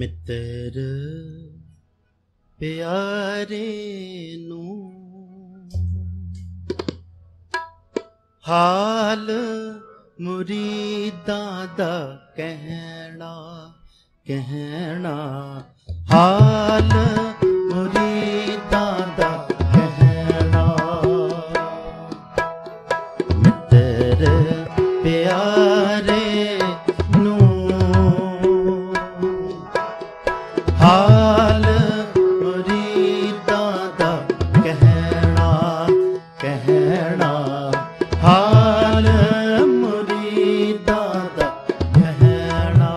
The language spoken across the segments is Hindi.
मितर प्यारे नू हाल मुरीदा दा कहना कहना हाल मुरीदा दा कहना। मितर प्यारे नू हाल मुरीदा दा कहना कहना हाल मुरीदा दा कहना।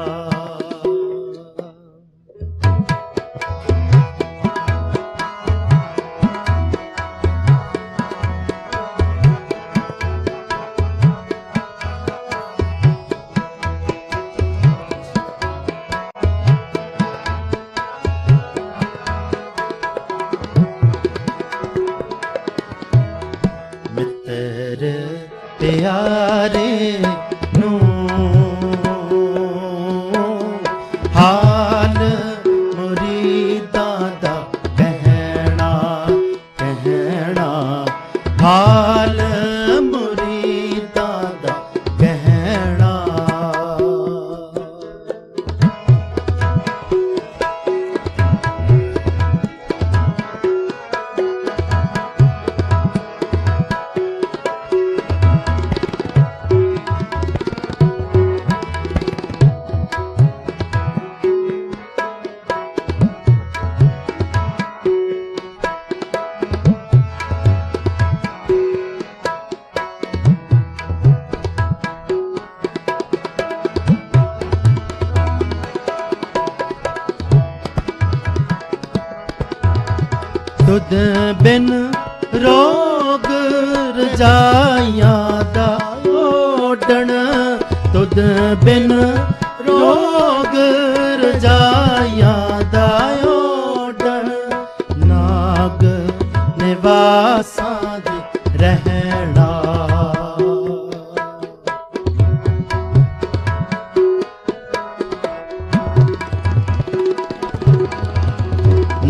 मितर प्यारे नू हाल मुरीदा दा कहना कहना हाल मुरीदा दा कहना। दुध बिन रोग रजाइया दा ओढ़न दुध बिन रोग रजाइया दा ओढ़न नाग निवासां दी रहना।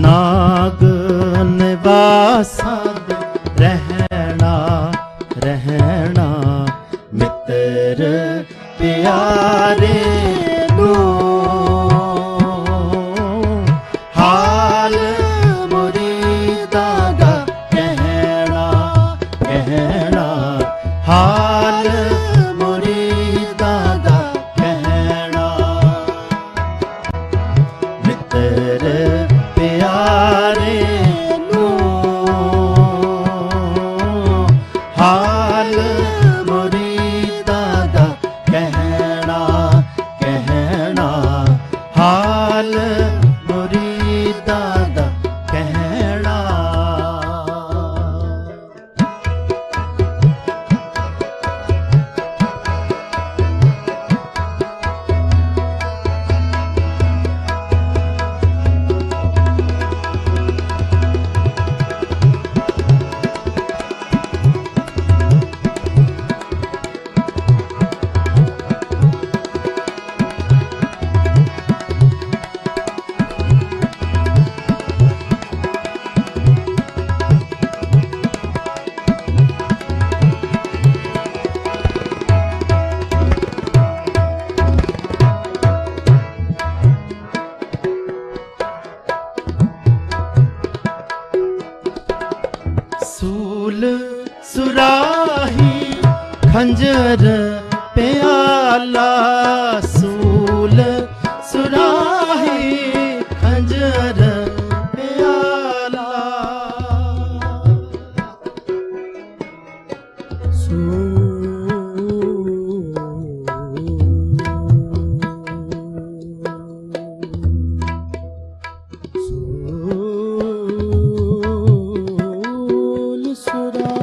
नाग निवासां रहना रहना मितर प्यारे नू हाल मुरीदा दा कहना कहना हाल मुरीदा दा कहना। मितर प्यारे हाल मुरीदा दा कहना कहना हाल मुरीदा दा कहना। सूल सुराही खंजर प्याला सूल सुराही खंजर प्याला खंजर प्याला सूल सुराही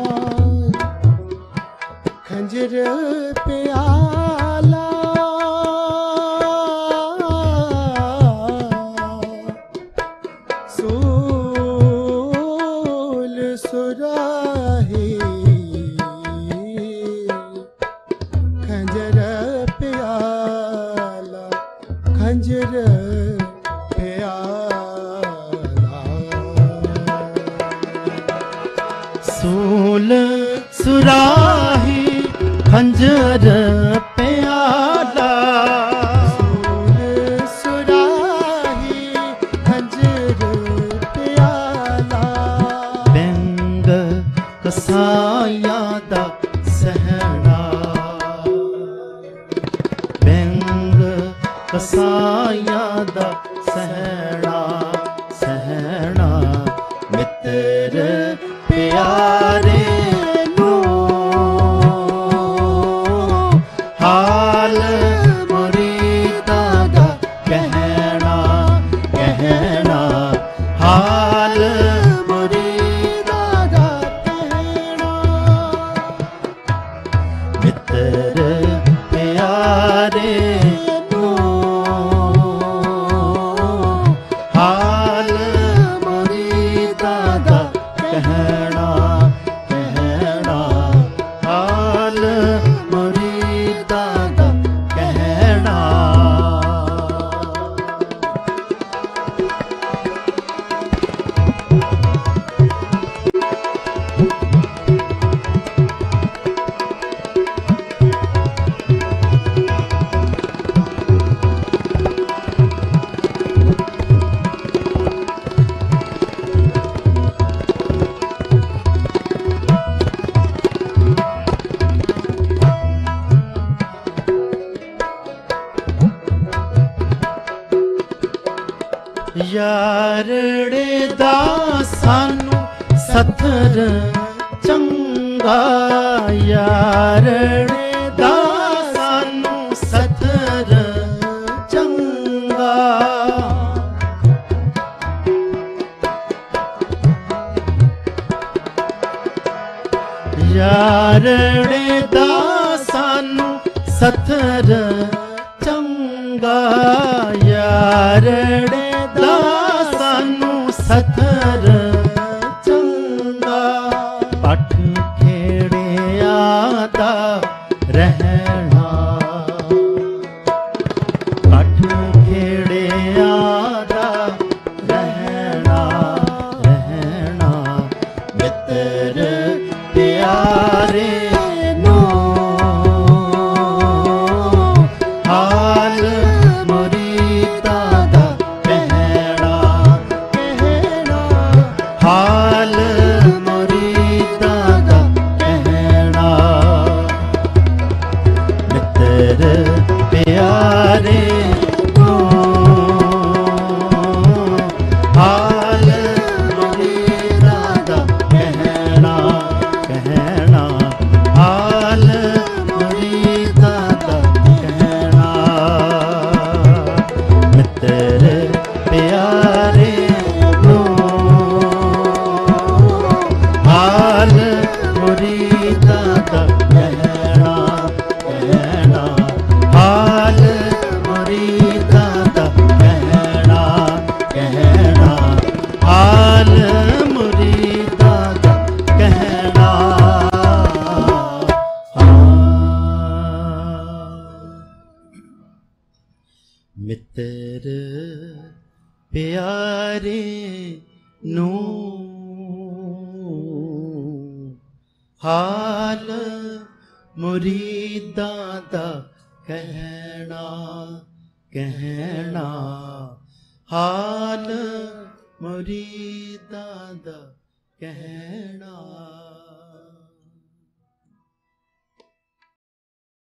खंजर प्याला खंजर फूल सुराही खंजर प्याला, फूल सुराही खंजर प्याला, व्यंग कसाया दा सहना, व्यंग कसाया दा सहना, सहना मितर प्यारे नू हाल मुरीदा दा कहना, कहना हाल मुरीदा दा कहना, मितर प्यारे नू हाल मुरीदा दा कहना। यारड़े दा सानू सथर चंगा, यारड़े दा सानू सथर चंगा, यारड़े दा सानू सथर चंगा, यारड़े सतर चंगा, पठ खेड़े आदा रहना, पठ खेड़े आदा रहना, रहना मितर प्यारे नू हाल मुरीदा दा कहना, कहना हाल मुरीदा दा कहना, मितर प्यारे नू हाल मुरीदा दा कहना, कहना हाल मुरीदा दा कहना, मितर प्यारे नू हाल मुरीदा दा कहना, कहना हाल मुरीदा दा कहना, कहना हाल मुरीदा दा कहना। मितर प्यारे नू हाल मुरीदा दा कहना, कहना हाल मुरीदा दा कहना।